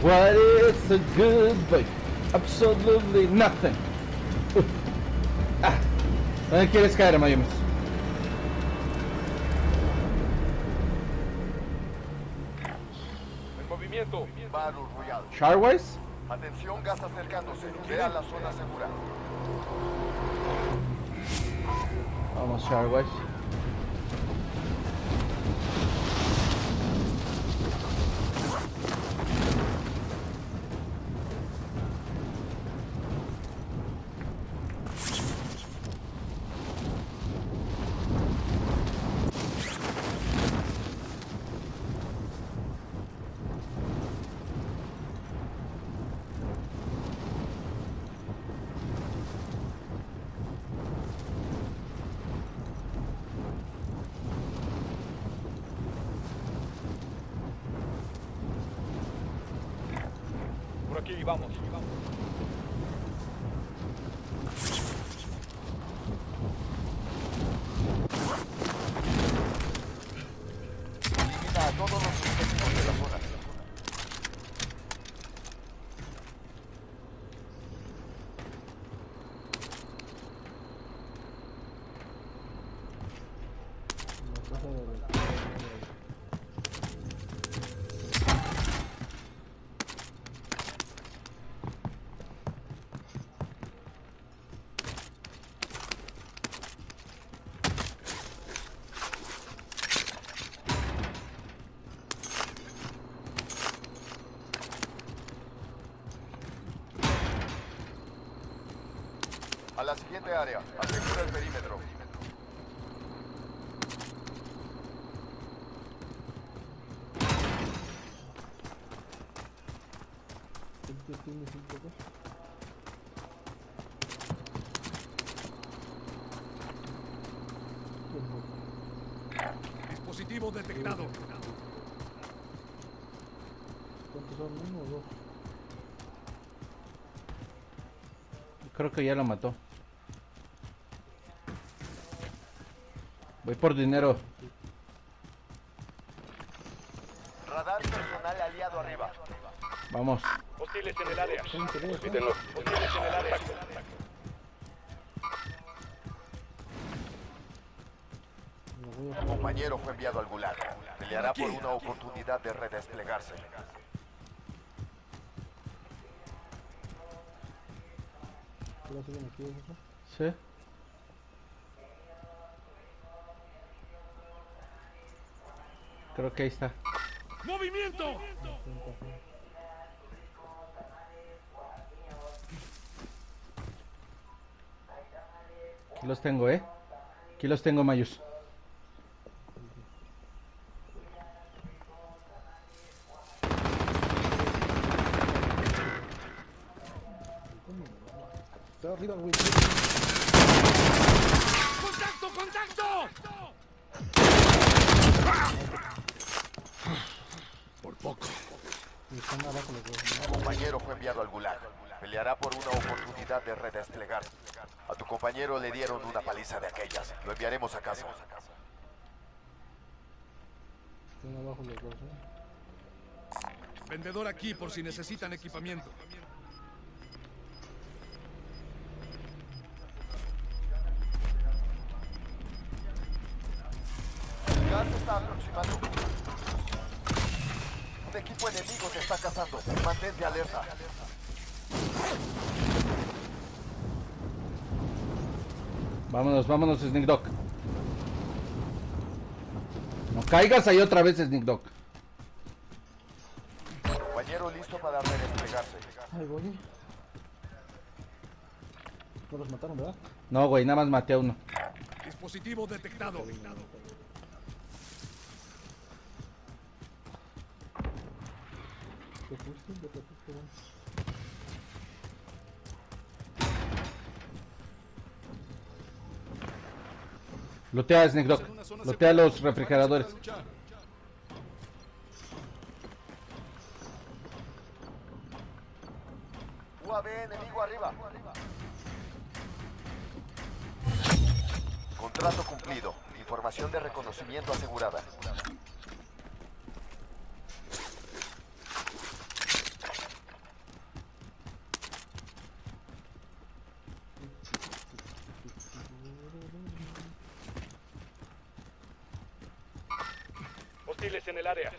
What is a good bike? Absolutely nothing. ¿Dónde quieres caer, Mayumi? En movimiento. Barro royal. Charwise. Atención, gas acercándose. Queda a la zona segura. Vamos, Charwise. Aquí vamos. Elimina a todos los objetivos de la zona. A la siguiente área, asegura el perímetro. Dispositivo detectado. ¿Cuántos son? ¿Uno o dos? Creo que ya lo mató. Voy por dinero. Radar personal aliado arriba. Vamos. Hostiles en el área. Repítenlo. Hostiles en el área. Su compañero fue enviado al gulag. Peleará por una oportunidad de redesplegarse. Sí. Creo que ahí está. ¡Movimiento! Aquí los tengo, ¿eh? Aquí los tengo, Mayus. ¡Contacto, contacto! Por poco. Tu compañero fue enviado al gulag. Peleará por una oportunidad de redesplegar. A tu compañero le dieron una paliza de aquellas. Lo enviaremos a casa. Vendedor aquí por si necesitan equipamiento. El gas está aproximando. Un equipo enemigo te está cazando. Mantente alerta. Vámonos, vámonos, SnakeDoc. No caigas ahí otra vez, SnakeDoc. Compañero listo para redesplegarse. Ay, güey. No los mataron, ¿verdad? No, güey, nada más maté a uno. Dispositivo detectado. Lotea, SnakeDoc. Lotea los refrigeradores. UAV enemigo arriba. Trato cumplido. Información de reconocimiento asegurada. Hostiles en el área.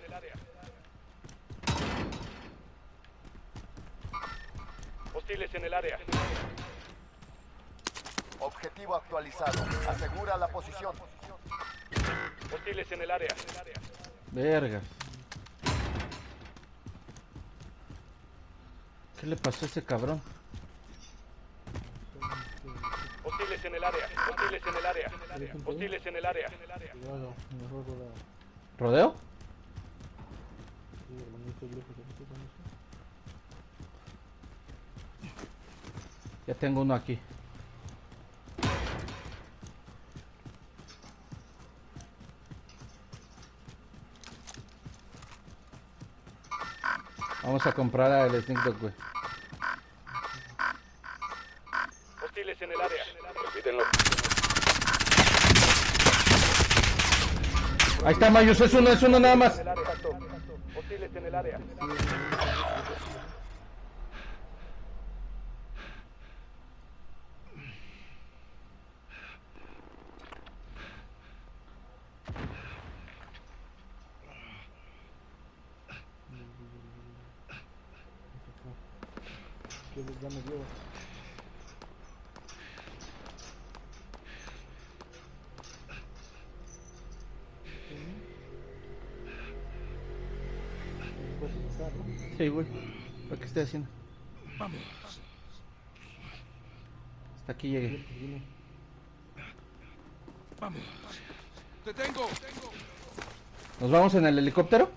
Hostiles en el área. Objetivo actualizado. Asegura la posición. Hostiles en el área. Verga. ¿Qué le pasó a ese cabrón? Hostiles en el área. Hostiles en el área. Hostiles en el área. ¿Rodeo? Ya tengo uno aquí. Vamos a comprar al SnakeDoc, güey. Hostiles en el área. Repítenlo. Ahí está, Mayus, es uno nada más. Hostiles en el área. Ya me dio. Sí, güey. ¿Para qué estoy haciendo? Vamos. Hasta aquí llegué. Vamos. Te tengo. ¿Nos vamos en el helicóptero?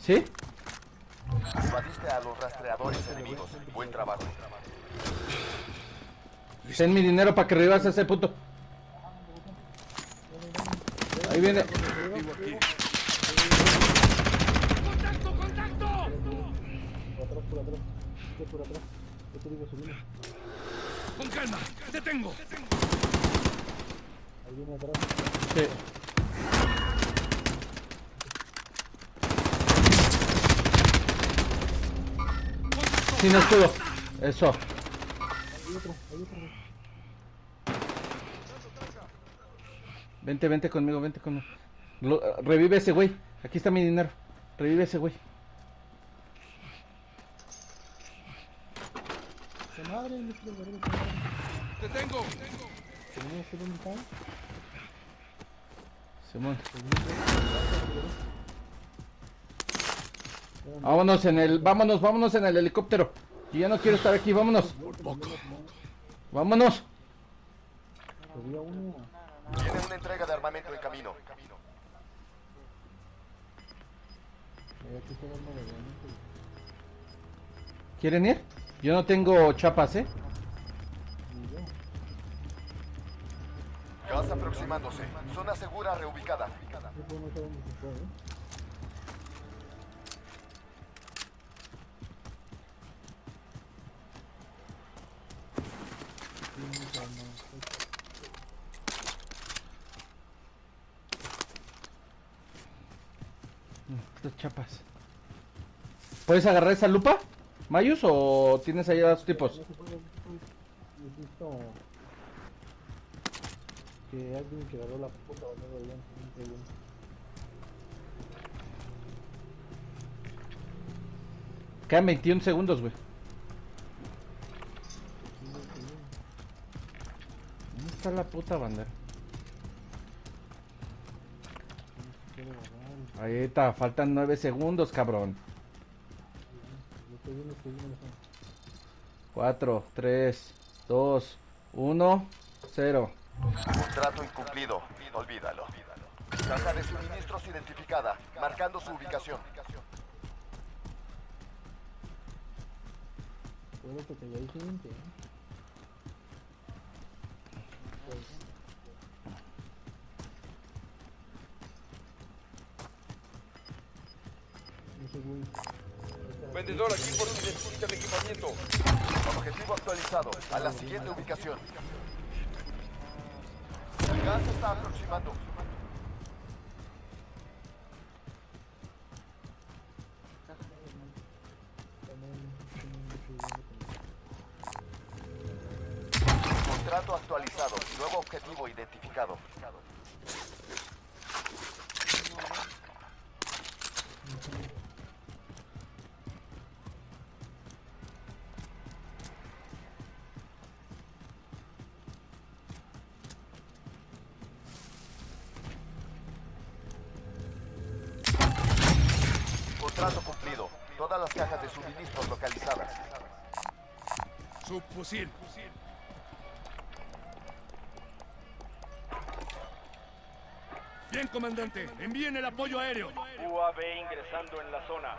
¿Sí? Evadiste a los rastreadores enemigos. Buen trabajo. Ten mi dinero para que revives a ese puto. Ahí viene. ¡Contacto, contacto! Por atrás. Estoy por atrás. Yo te digo subir. Con calma, te tengo. Ahí viene atrás. Sí. Sin escudo, eso. Hay otro. Vente conmigo, revive ese güey. Aquí está mi dinero. Revive ese güey. Se madre, te tengo. Se muere. Vámonos en el... Vámonos en el helicóptero. Yo ya no quiero estar aquí, vámonos. Vámonos. Tiene una entrega de armamento en camino. ¿Quieren ir? Yo no tengo chapas, ¿eh? Gas aproximándose. Zona segura reubicada. Estas chapas. ¿Puedes agarrar esa lupa, Mayus, o tienes ahí a los tipos? Que alguien que agarró la puta de allá. Quedan 21 segundos, güey. La puta bandera. Ahí está, faltan 9 segundos, cabrón. 4, 3, 2, 1, 0. Contrato incumplido, olvídalo. Casa de suministros identificada, marcando su ubicación. Vendedor aquí por si necesita el equipamiento. Objetivo actualizado. A la siguiente ubicación. El gas se está aproximando. Contrato actualizado. Nuevo objetivo identificado. Contrato cumplido. Todas las cajas de suministros localizadas. Subfusil. Bien, comandante. Envíen el apoyo aéreo. UAV ingresando en la zona.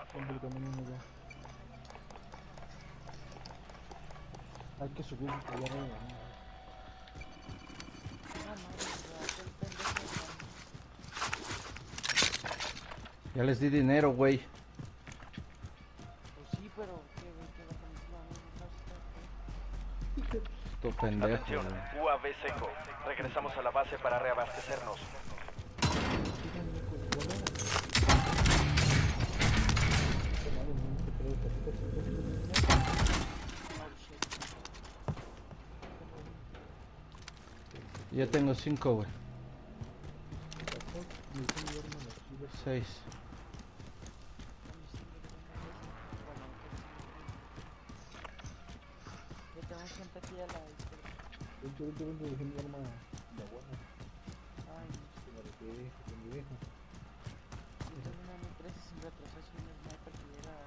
Hay que subir. Ya les di dinero, güey. Pues sí, pero... Esto pendejo. Atención, UAV seco. Regresamos a la base para reabastecernos. Ya tengo 5, güey. 6. Yo tengo gente aquí a la vente, mi arma. La guarda. Ay, que me dejo, que me dejo. Yo tengo una M3 sin retroceso y una sniper que llega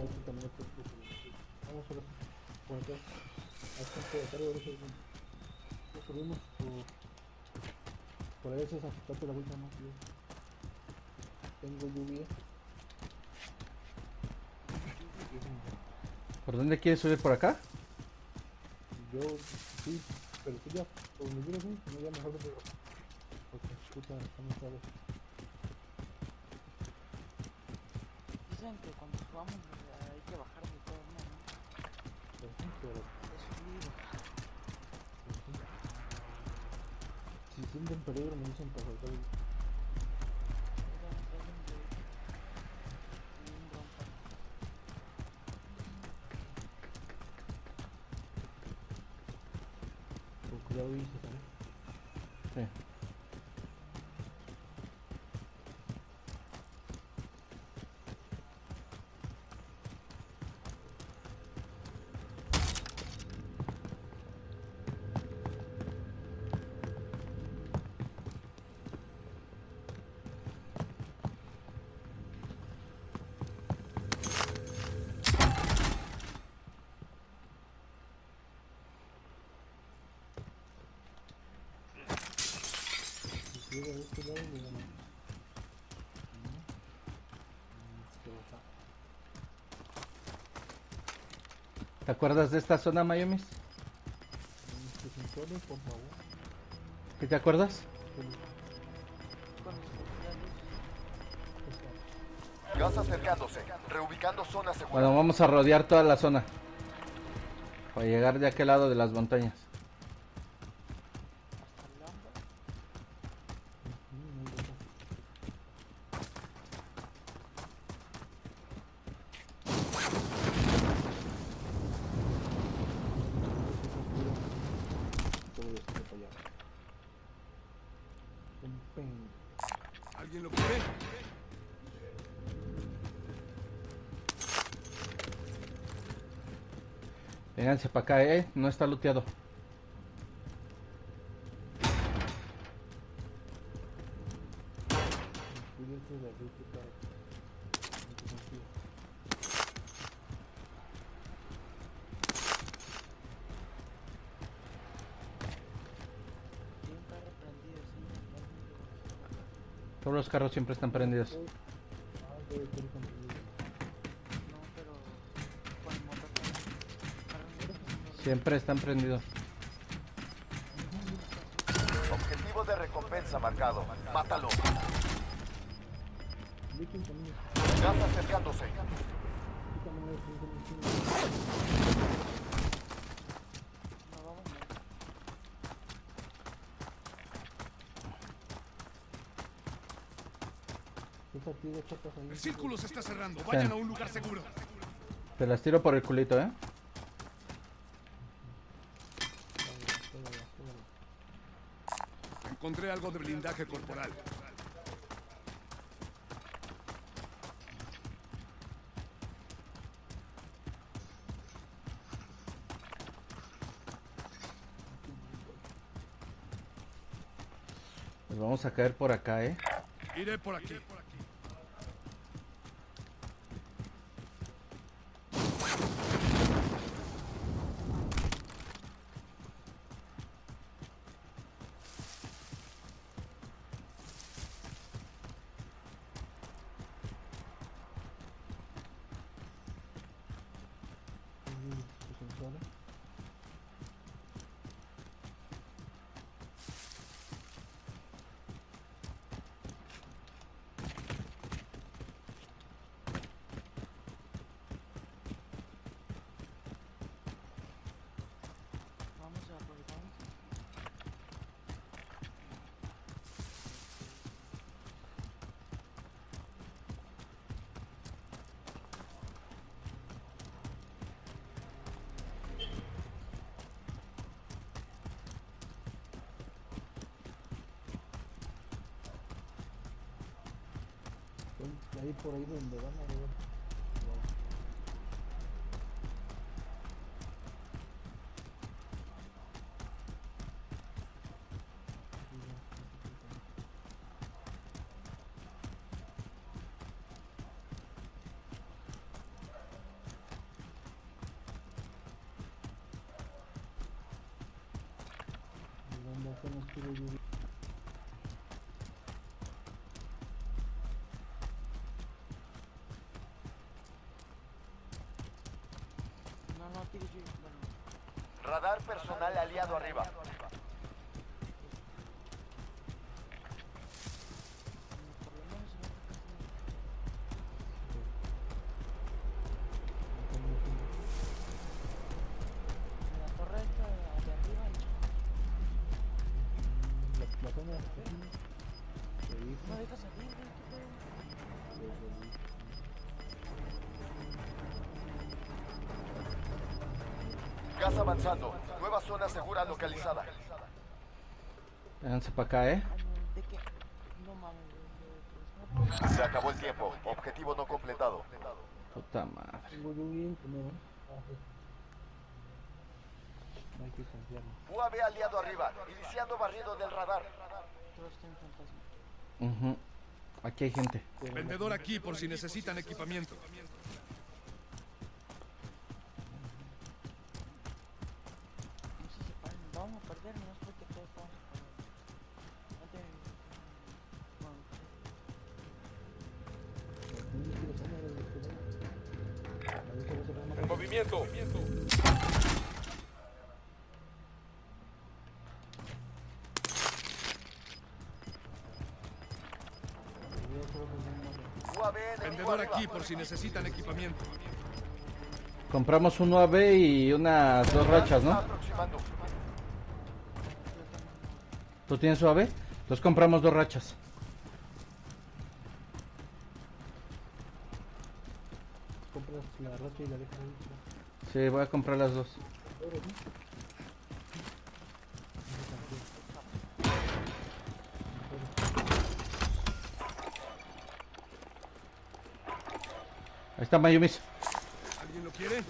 hasta... Vamos por acá. Lo subimos por ahí, eso es afectarte la vuelta más. Tengo lluvia. ¿Por dónde quieres subir? ¿Por acá? Yo sí, pero tú ya, por donde quieres subir, no ya mejor que te... Porque puta, estamos claros. Dicen que cuando subamos hay que bajar de todo, ¿no? Si sienten peligro me dicen para saltar. Con cuidado y se sale. Sí. ¿Te acuerdas de esta zona, Mayumi? ¿Qué te acuerdas? Gas acercándose, reubicando zona segura. Bueno, vamos a rodear toda la zona para llegar de aquel lado de las montañas. ¿Alguien lo puede? Vénganse para acá, no está looteado. Todos los carros siempre están prendidos. Siempre están prendidos. Objetivo de recompensa marcado. Mátalo. Viking conmigo. Gas acercándose. El círculo se está cerrando. Vayan a un lugar seguro. Te las tiro por el culito, eh. Encontré algo de blindaje corporal. Nos vamos a caer por acá, eh. Iré por aquí. Ahí por ahí donde van a ver. Radar personal aliado arriba. Gas avanzando. Nueva zona segura localizada. Véanse para acá, eh. Se acabó el tiempo. Objetivo no completado. Puta madre. UAV aliado arriba. Iniciando barrido del radar. Aquí hay gente. Vendedor aquí por si necesitan equipamiento. Vendedor aquí por si necesitan equipamiento. Compramos un UAV y unas dos rachas, ¿no? ¿Tú tienes UAV? Entonces compramos dos rachas. Compras la racha y la dejas ahí. Sí, voy a comprar las dos. Ahí está Mayumi. ¿Alguien lo quiere?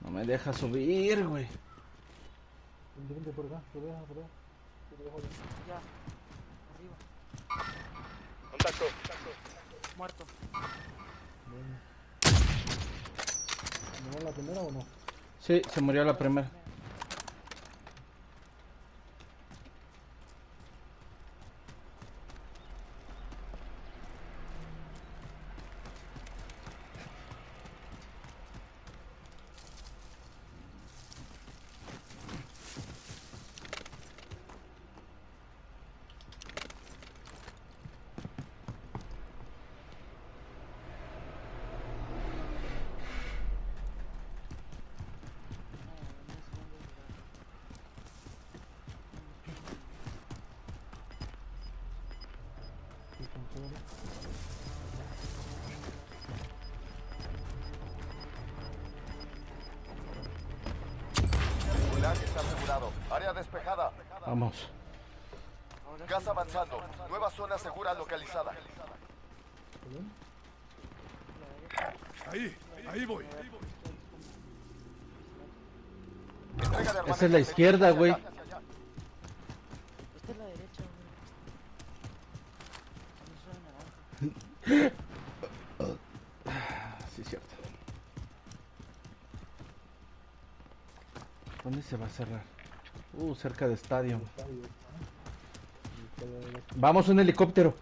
No me deja subir, güey. Vente por acá, por acá. Ya, arriba. Contacto. Muerto. ¿Se murió la primera o no? Sí, se murió la primera. Área despejada. Vamos. Gas avanzando. Nueva zona segura localizada. Ahí voy. Esa es la izquierda, güey. Esta es la derecha, güey. Sí, es cierto. ¿Dónde se va a cerrar? Cerca de estadio. Vamos, un helicóptero.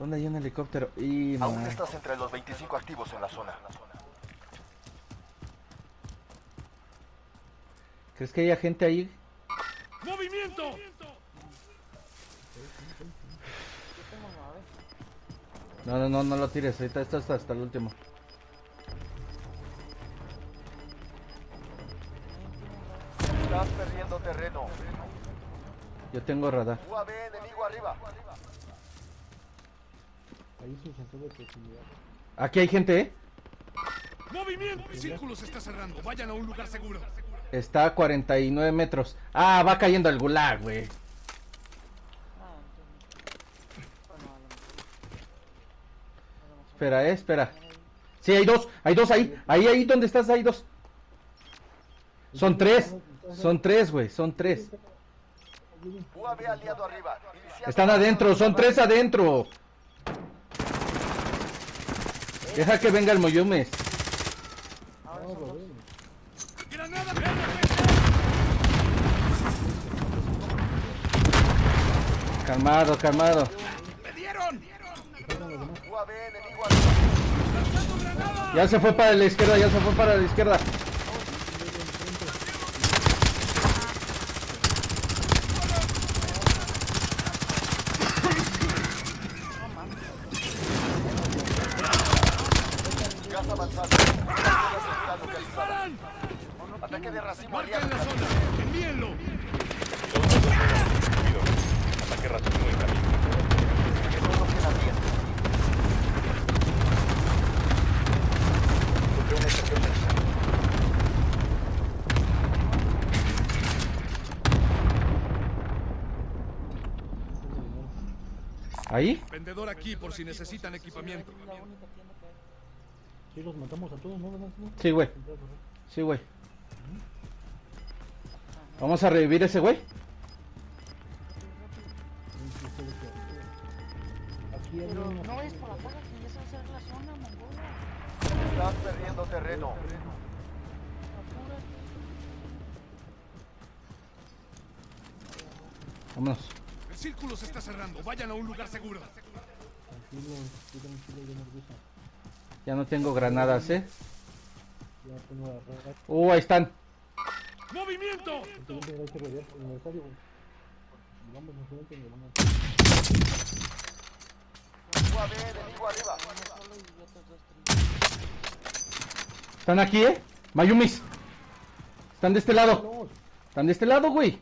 ¿Dónde hay un helicóptero? Y aún estás entre los 25 activos en la zona. ¿Crees que haya gente ahí? ¡Movimiento! No lo tires. Ahorita esto está hasta el último. Estás perdiendo terreno. Yo tengo radar. UAV enemigo arriba. Aquí hay gente, ¿eh? ¡Movimiento! El círculo se está cerrando. Vayan a un lugar seguro. Está a 49 metros. Ah, va cayendo al gulag, güey. Espera, espera. Sí, hay dos. Hay dos ahí. Ahí donde estás, hay dos. Son tres. Son tres, güey. Son tres. UAV aliado arriba. Están adentro. Son tres adentro. Deja que venga el Mayumes. Calmado. Ya se fue para la izquierda, Ataque de racimo aliado. Marca en la zona. Envíenlo. Ataque racimo en camino. ¿Ahí? Vendedor aquí por si necesitan equipamiento. Sí, los matamos a todos, ¿no? Sí, güey. Vamos a revivir ese güey. No es por afuera, si ya se va a hacer la zona, Mongolia. Estás perdiendo terreno. Vámonos. El círculo se está cerrando. Vayan a un lugar seguro. Ya no tengo granadas, ¿eh? Ahí están. ¡Movimiento! Están aquí, ¿eh? Mayumis. Están de este lado. Güey.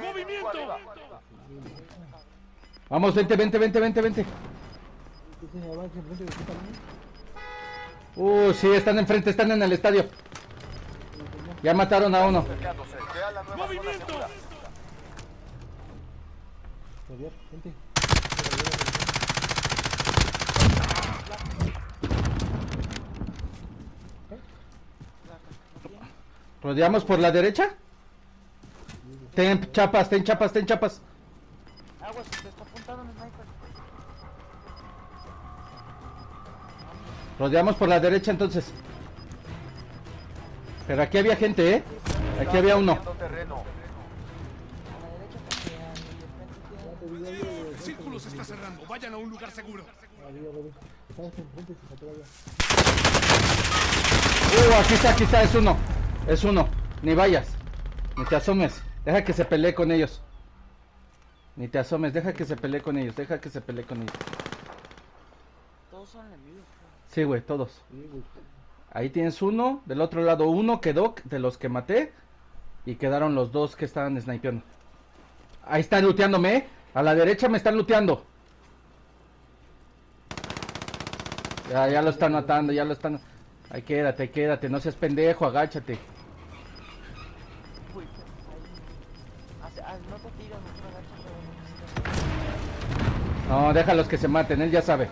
¡Movimiento! Vamos, vente. Sí, están enfrente, están en el estadio. Ya mataron a uno. ¡Movimiento! ¿Rodeamos por la derecha? Ten chapas. Aguas, se está apuntando el sniper. Rodeamos por la derecha entonces. Pero aquí había gente, ¿eh? Aquí había uno. El círculo se está cerrando. Vayan a un lugar seguro. Aquí está. Es uno. Ni vayas. Ni te asomes. Deja que se pelee con ellos. Todos son enemigos. Sí, güey, todos. Ahí tienes uno, del otro lado uno quedó de los que maté y quedaron los dos que estaban snipeando. Ahí están looteándome, ¿eh? A la derecha me están looteando. Ya lo están matando, ya lo están... Ahí quédate, no seas pendejo, agáchate. No, déjalos que se maten, él ya sabe.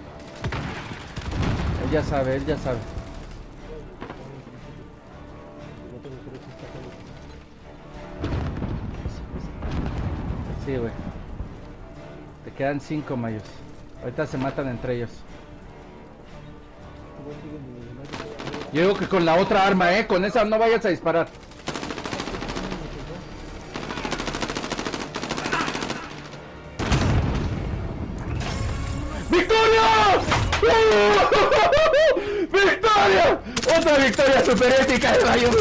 Él ya sabe. Sí, güey. Te quedan 5, Mayus. Ahorita se matan entre ellos. Yo digo que con la otra arma, con esa no vayas a disparar. ¡Victoria! ¡Otra victoria super épica de Mayumi!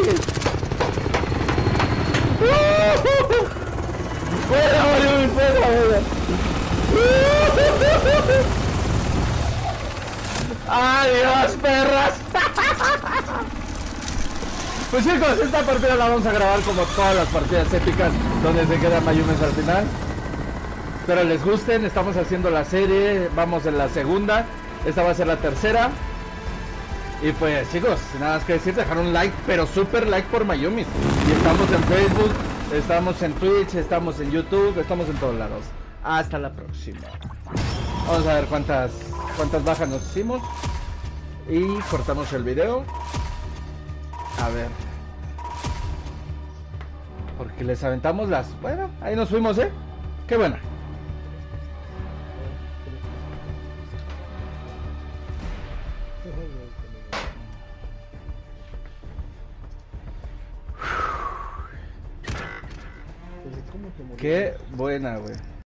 ¡Fuera, Mayumi! ¡Fuera! ¡Adiós, perras! Pues chicos, esta partida la vamos a grabar como todas las partidas épicas donde se queda Mayumi al final. Espero les gusten, estamos haciendo la serie, vamos en la segunda. Esta va a ser la tercera. Y pues chicos, nada más que decir, dejar un like, pero super like por Mayumi. Y estamos en Facebook, estamos en Twitch, estamos en YouTube, estamos en todos lados. Hasta la próxima. Vamos a ver cuántas bajas nos hicimos. Y cortamos el video. A ver. Porque les aventamos las... Bueno, ahí nos fuimos, ¿eh? Qué buena. Qué buena, güey.